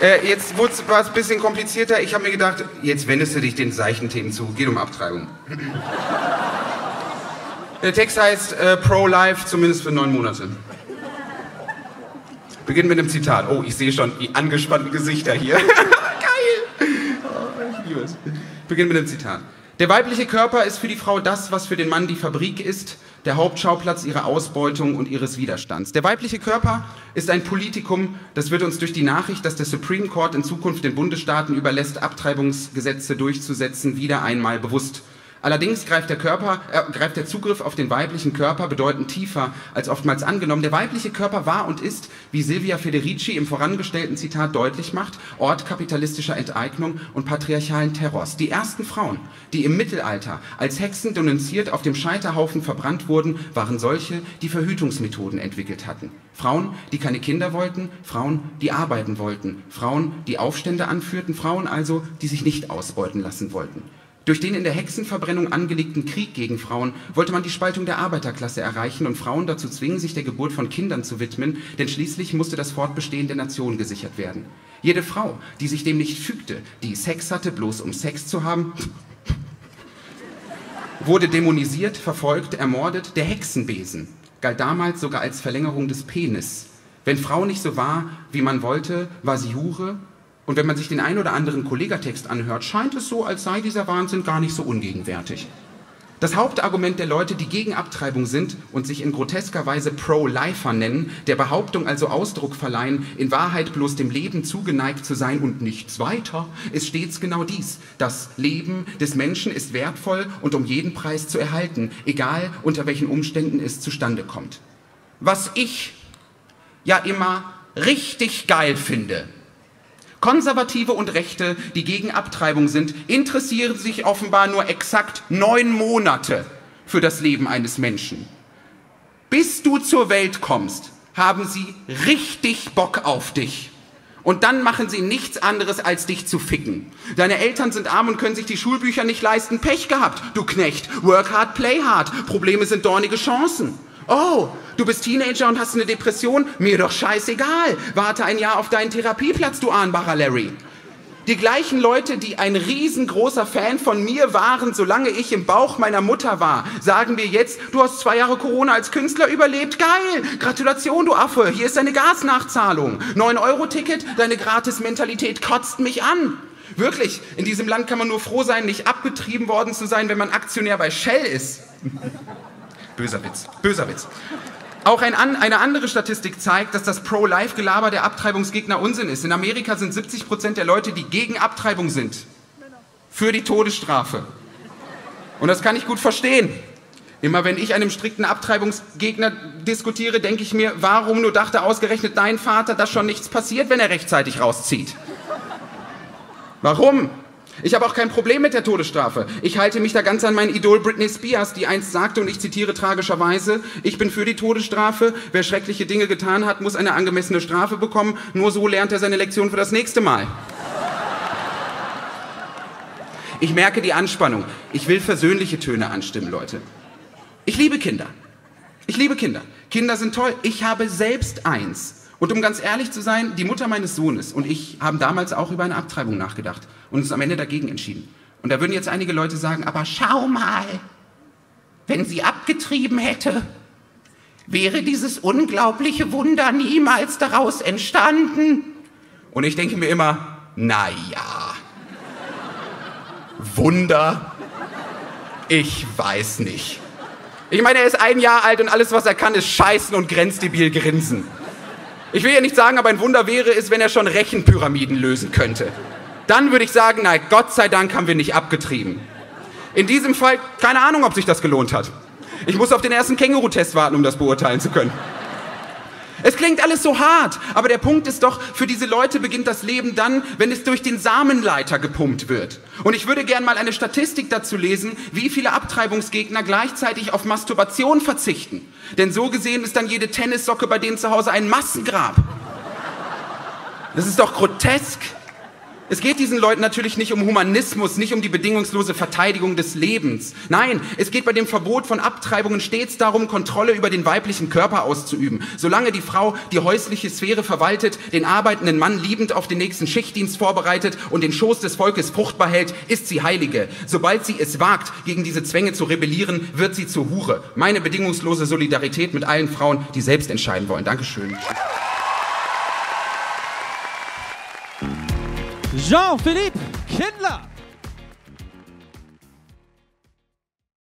Jetzt wurde es ein bisschen komplizierter. Ich habe mir gedacht, jetzt wendest du dich den Seichenthemen zu. Geht um Abtreibung. Der Text heißt Pro-Life, zumindest für 9 Monate. Beginnt mit einem Zitat. Oh, ich sehe schon die angespannten Gesichter hier. Geil! Oh, ich liebe es. Beginnt mit einem Zitat. Der weibliche Körper ist für die Frau das, was für den Mann die Fabrik ist, der Hauptschauplatz ihrer Ausbeutung und ihres Widerstands. Der weibliche Körper ist ein Politikum, das wird uns durch die Nachricht, dass der Supreme Court in Zukunft den Bundesstaaten überlässt, Abtreibungsgesetze durchzusetzen, wieder einmal bewusst. Allerdings greift der Zugriff auf den weiblichen Körper bedeutend tiefer als oftmals angenommen. Der weibliche Körper war und ist, wie Silvia Federici im vorangestellten Zitat deutlich macht, Ort kapitalistischer Enteignung und patriarchalen Terrors. Die ersten Frauen, die im Mittelalter als Hexen denunziert auf dem Scheiterhaufen verbrannt wurden, waren solche, die Verhütungsmethoden entwickelt hatten. Frauen, die keine Kinder wollten, Frauen, die arbeiten wollten, Frauen, die Aufstände anführten, Frauen also, die sich nicht ausbeuten lassen wollten. Durch den in der Hexenverbrennung angelegten Krieg gegen Frauen wollte man die Spaltung der Arbeiterklasse erreichen und Frauen dazu zwingen, sich der Geburt von Kindern zu widmen, denn schließlich musste das Fortbestehen der Nation gesichert werden. Jede Frau, die sich dem nicht fügte, die Sex hatte, bloß um Sex zu haben, wurde dämonisiert, verfolgt, ermordet. Der Hexenbesen galt damals sogar als Verlängerung des Penis. Wenn Frau nicht so war, wie man wollte, war sie Hure. Und wenn man sich den ein oder anderen Kollegatext anhört, scheint es so, als sei dieser Wahnsinn gar nicht so ungegenwärtig. Das Hauptargument der Leute, die gegen Abtreibung sind und sich in grotesker Weise Pro-Lifer nennen, der Behauptung also Ausdruck verleihen, in Wahrheit bloß dem Leben zugeneigt zu sein und nichts weiter, ist stets genau dies. Das Leben des Menschen ist wertvoll und um jeden Preis zu erhalten, egal unter welchen Umständen es zustande kommt. Was ich ja immer richtig geil finde. Konservative und Rechte, die gegen Abtreibung sind, interessieren sich offenbar nur exakt 9 Monate für das Leben eines Menschen. Bis du zur Welt kommst, haben sie richtig Bock auf dich. Und dann machen sie nichts anderes, als dich zu ficken. Deine Eltern sind arm und können sich die Schulbücher nicht leisten. Pech gehabt, du Knecht. Work hard, play hard. Probleme sind dornige Chancen. Oh, du bist Teenager und hast eine Depression? Mir doch scheißegal. Warte ein Jahr auf deinen Therapieplatz, du ahnbarer Larry. Die gleichen Leute, die ein riesengroßer Fan von mir waren, solange ich im Bauch meiner Mutter war, sagen mir jetzt, du hast 2 Jahre Corona als Künstler überlebt. Geil, Gratulation, du Affe, hier ist deine Gasnachzahlung. 9-Euro-Ticket, deine Gratis-Mentalität kotzt mich an. Wirklich, in diesem Land kann man nur froh sein, nicht abgetrieben worden zu sein, wenn man Aktionär bei Shell ist. Böser Witz, böser Witz. Auch eine andere Statistik zeigt, dass das Pro-Life-Gelaber der Abtreibungsgegner Unsinn ist. In Amerika sind 70% der Leute, die gegen Abtreibung sind, für die Todesstrafe. Und das kann ich gut verstehen. Immer wenn ich einem strikten Abtreibungsgegner diskutiere, denke ich mir, warum nur dachte ausgerechnet dein Vater, dass schon nichts passiert, wenn er rechtzeitig rauszieht? Warum? Ich habe auch kein Problem mit der Todesstrafe. Ich halte mich da ganz an mein Idol Britney Spears, die einst sagte, und ich zitiere tragischerweise, ich bin für die Todesstrafe, wer schreckliche Dinge getan hat, muss eine angemessene Strafe bekommen, nur so lernt er seine Lektion für das nächste Mal. Ich merke die Anspannung. Ich will versöhnliche Töne anstimmen, Leute. Ich liebe Kinder. Ich liebe Kinder. Kinder sind toll. Ich habe selbst eins. Und um ganz ehrlich zu sein, die Mutter meines Sohnes und ich haben damals auch über eine Abtreibung nachgedacht und uns am Ende dagegen entschieden. Und da würden jetzt einige Leute sagen, aber schau mal, wenn sie abgetrieben hätte, wäre dieses unglaubliche Wunder niemals daraus entstanden. Und ich denke mir immer, naja, Wunder, ich weiß nicht. Ich meine, er ist 1 Jahr alt und alles, was er kann, ist scheißen und grenzdebil grinsen. Ich will ja nicht sagen, aber ein Wunder wäre es, wenn er schon Rechenpyramiden lösen könnte. Dann würde ich sagen, na Gott sei Dank haben wir nicht abgetrieben. In diesem Fall, keine Ahnung, ob sich das gelohnt hat. Ich muss auf den ersten Känguru-Test warten, um das beurteilen zu können. Es klingt alles so hart, aber der Punkt ist doch, für diese Leute beginnt das Leben dann, wenn es durch den Samenleiter gepumpt wird. Und ich würde gern mal eine Statistik dazu lesen, wie viele Abtreibungsgegner gleichzeitig auf Masturbation verzichten. Denn so gesehen ist dann jede Tennissocke bei denen zu Hause ein Massengrab. Das ist doch grotesk. Es geht diesen Leuten natürlich nicht um Humanismus, nicht um die bedingungslose Verteidigung des Lebens. Nein, es geht bei dem Verbot von Abtreibungen stets darum, Kontrolle über den weiblichen Körper auszuüben. Solange die Frau die häusliche Sphäre verwaltet, den arbeitenden Mann liebend auf den nächsten Schichtdienst vorbereitet und den Schoß des Volkes fruchtbar hält, ist sie Heilige. Sobald sie es wagt, gegen diese Zwänge zu rebellieren, wird sie zur Hure. Meine bedingungslose Solidarität mit allen Frauen, die selbst entscheiden wollen. Dankeschön. Jean-Philippe Kindler.